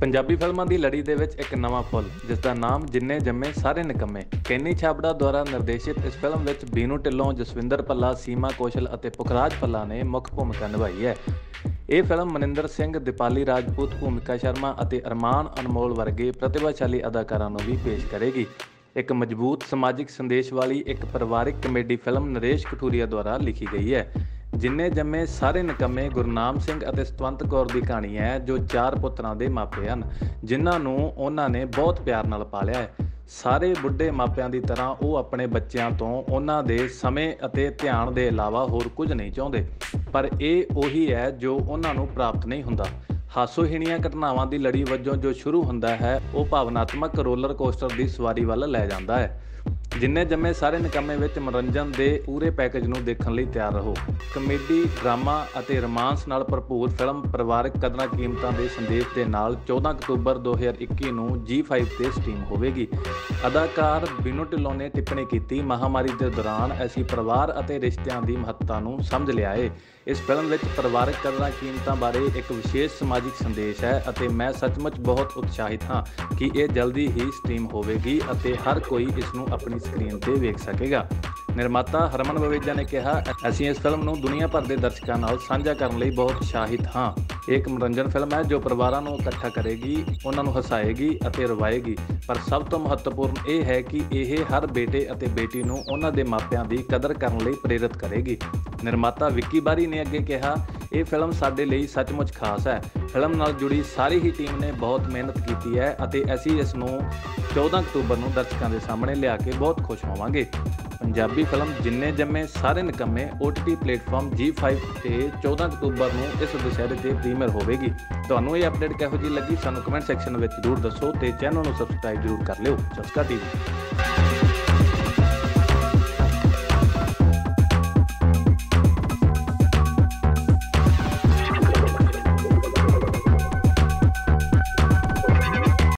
पंजाबी फिल्मों की लड़ी दे विच एक नवा पुल जिसका नाम जिन्ने जम्मे सारे निकम्मे कैनी छाबड़ा द्वारा निर्देशित इस फिल्म में बीनू ढिल्लों, जसविंदर भल्ला, सीमा कौशल और पुखराज भल्ला ने मुख्य भूमिका निभाई है। ये फिल्म मनिंदर सिंह, दीपाली राजपूत, भूमिका शर्मा और अरमान अनमोल वर्गे प्रतिभाशाली अदाकारों को भी पेश करेगी। एक मजबूत समाजिक संदेश वाली एक परिवारिक कॉमेडी फिल्म नरेश कठूरिया द्वारा लिखी गई है। जिन्ने जम्मे सारे निकम्मे गुरनाम सिंह और सतवंत कौर की कहानी है, जो चार पुत्रां दे मापे हैं जिन्होंने उन्होंने बहुत प्यार नाल पालिया है। सारे बुढ़े मापियां की तरह वो अपने बच्चों तो उन्होंने समय और ध्यान के अलावा होर कुछ नहीं चाहते, पर यह वही है जो उन्होंने प्राप्त नहीं होता। हासोहीणिया घटनावां की लड़ी वजों जो शुरू होता है वह भावनात्मक रोलर कोस्टर की सवारी वाल लै जाता है। जिन्ने जम्मे सारे निकम्मे विच मनोरंजन के पूरे पैकेज नूं देखण लई तैयार रहो। कमेडी, ड्रामा अते रोमांस नाल भरपूर फिल्म परिवारक कदरां कीमतां दे संदेश दे नाल 14 अक्तूबर 2021 नूं G5 ते स्ट्रीम होवेगी। अदाकार बीनू ढिल्लों ने टिप्पणी की, महामारी के दौरान असीं परिवार अते रिश्तियां दी महत्ता नूं समझ लिया है। इस फिल्म विच परिवारक कदरां कीमतां बारे एक विशेष समाजिक संदेश है अते मैं सचमुच बहुत उत्साहित हाँ कि यह जल्दी ही स्ट्रीम होवेगी अते हर कोई इसनूं अपनी स्क्रीन पर वेख सकेगा। निर्माता हरमन बवेजा ने कहा, असीं इस फिल्म नूं दुनिया भर के दर्शकों नाल साझा करने लई बहुत उत्साहित हाँ। एक मनोरंजन फिल्म है जो परिवारों को इकट्ठा करेगी, उन्होंने हसाएगी और रवाएगी, पर सब तो महत्वपूर्ण यह है कि यह हर बेटे और बेटी को उनके मापियां की कदर करने लई प्रेरित करेगी। निर्माता विक्की बारी ने अगे कहा, यह फिल्म साडे लई सचमुच खास है। फिल्म नाल जुड़ी सारी ही टीम ने बहुत मेहनत की है और असीं इस 14 अक्तूबर नूं दर्शकों के सामने लिया के बहुत खुश होवांगे। पंजाबी फिल्म जिन्ने जम्मे सारे निकम्मे OTT प्लेटफॉर्म G5 से 14 अक्तूबर नूं इस दशहरे से प्रीमियर होगी। तुहानूं ये अपडेट किहो जी लगी सानूं कमेंट सैक्शन में जरूर दसो तो चैनल में सबसक्राइब जरूर कर लिओ। चस्का टीवी।